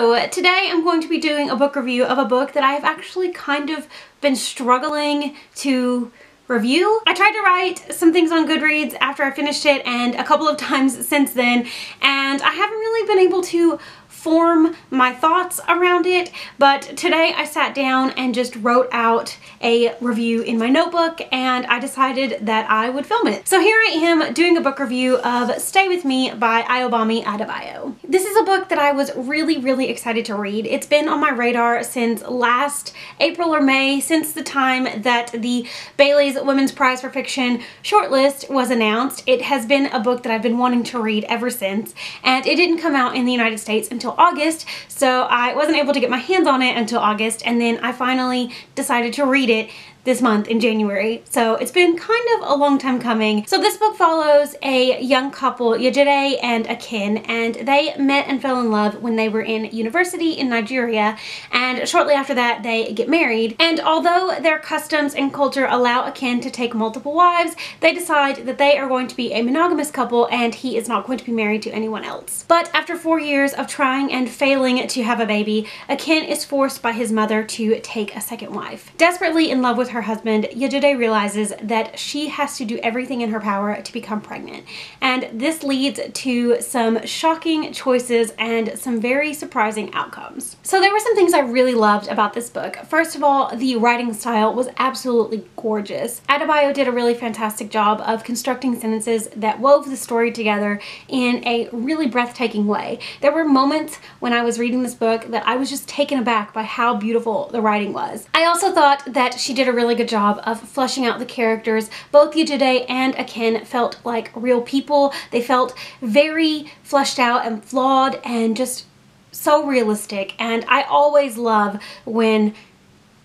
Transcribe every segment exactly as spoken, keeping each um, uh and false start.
So today I'm going to be doing a book review of a book that I have actually kind of been struggling to review. I tried to write some things on Goodreads after I finished it and a couple of times since then, and I haven't really been able to form my thoughts around it, but today I sat down and just wrote out a review in my notebook and I decided that I would film it. So here I am doing a book review of Stay With Me by Ayobami Adebayo. This is a book that I was really, really excited to read. It's been on my radar since last April or May, since the time that the Bailey's Women's Prize for Fiction shortlist was announced. It has been a book that I've been wanting to read ever since, and it didn't come out in the United States until August, so I wasn't able to get my hands on it until August, and then I finally decided to read it this month in January. So it's been kind of a long time coming. So this book follows a young couple, Yejide and Akin, and they met and fell in love when they were in university in Nigeria, and shortly after that they get married. And although their customs and culture allow Akin to take multiple wives, they decide that they are going to be a monogamous couple and he is not going to be married to anyone else. But after four years of trying and failing to have a baby, Akin is forced by his mother to take a second wife. Desperately in love with her her husband, Yejide realizes that she has to do everything in her power to become pregnant, and this leads to some shocking choices and some very surprising outcomes. So there were some things I really loved about this book. First of all, the writing style was absolutely gorgeous. Adebayo did a really fantastic job of constructing sentences that wove the story together in a really breathtaking way. There were moments when I was reading this book that I was just taken aback by how beautiful the writing was. I also thought that she did a really really good job of fleshing out the characters. Both Yejide and Akin felt like real people. They felt very fleshed out and flawed and just so realistic, and I always love when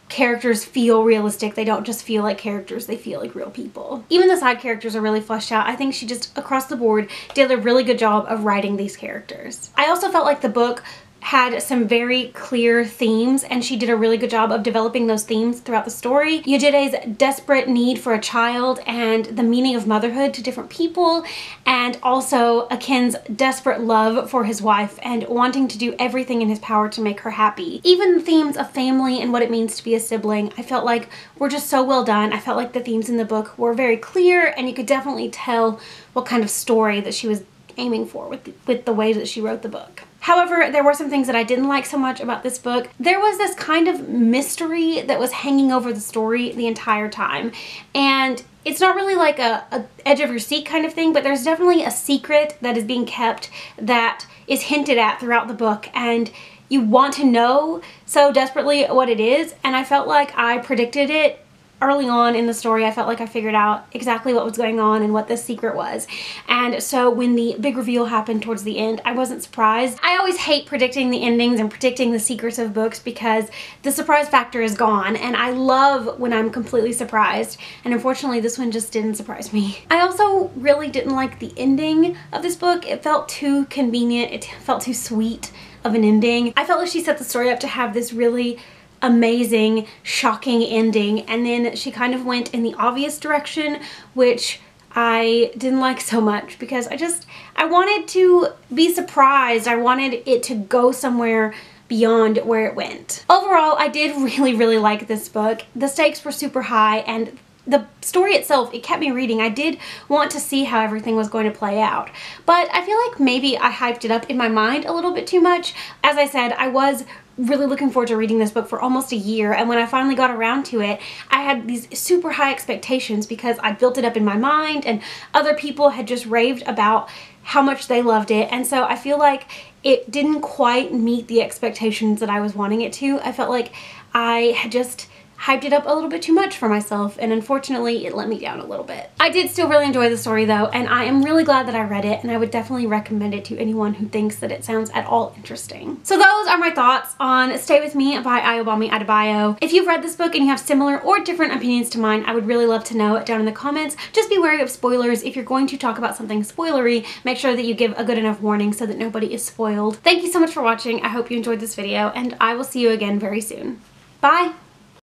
characters feel realistic. They don't just feel like characters, they feel like real people. Even the side characters are really fleshed out. I think she just across the board did a really good job of writing these characters. I also felt like the book had some very clear themes, and she did a really good job of developing those themes throughout the story. Yejide's desperate need for a child and the meaning of motherhood to different people, and also Akin's desperate love for his wife and wanting to do everything in his power to make her happy. Even the themes of family and what it means to be a sibling, I felt like were just so well done. I felt like the themes in the book were very clear, and you could definitely tell what kind of story that she was aiming for with the, with the way that she wrote the book. However, there were some things that I didn't like so much about this book. There was this kind of mystery that was hanging over the story the entire time, and it's not really like a, a edge of your seat kind of thing, but there's definitely a secret that is being kept that is hinted at throughout the book, and you want to know so desperately what it is, and I felt like I predicted it early on in the story. I felt like I figured out exactly what was going on and what this secret was. And so when the big reveal happened towards the end, I wasn't surprised. I always hate predicting the endings and predicting the secrets of books because the surprise factor is gone, and I love when I'm completely surprised, and unfortunately this one just didn't surprise me. I also really didn't like the ending of this book. It felt too convenient. It felt too sweet of an ending. I felt like she set the story up to have this really amazing, shocking ending, and then she kind of went in the obvious direction, which I didn't like so much because I just, I wanted to be surprised. I wanted it to go somewhere beyond where it went. Overall, I did really, really like this book. The stakes were super high, and the story itself, it kept me reading. I did want to see how everything was going to play out, but I feel like maybe I hyped it up in my mind a little bit too much. As I said, I was really looking forward to reading this book for almost a year, and when I finally got around to it, I had these super high expectations because I built it up in my mind, and other people had just raved about how much they loved it, and so I feel like it didn't quite meet the expectations that I was wanting it to. I felt like I had just hyped it up a little bit too much for myself, and unfortunately it let me down a little bit. I did still really enjoy the story though, and I am really glad that I read it, and I would definitely recommend it to anyone who thinks that it sounds at all interesting. So those are my thoughts on Stay With Me by Ayobami Adebayo. If you've read this book and you have similar or different opinions to mine, I would really love to know down in the comments. Just be wary of spoilers. If you're going to talk about something spoilery, make sure that you give a good enough warning so that nobody is spoiled. Thank you so much for watching. I hope you enjoyed this video, and I will see you again very soon. Bye!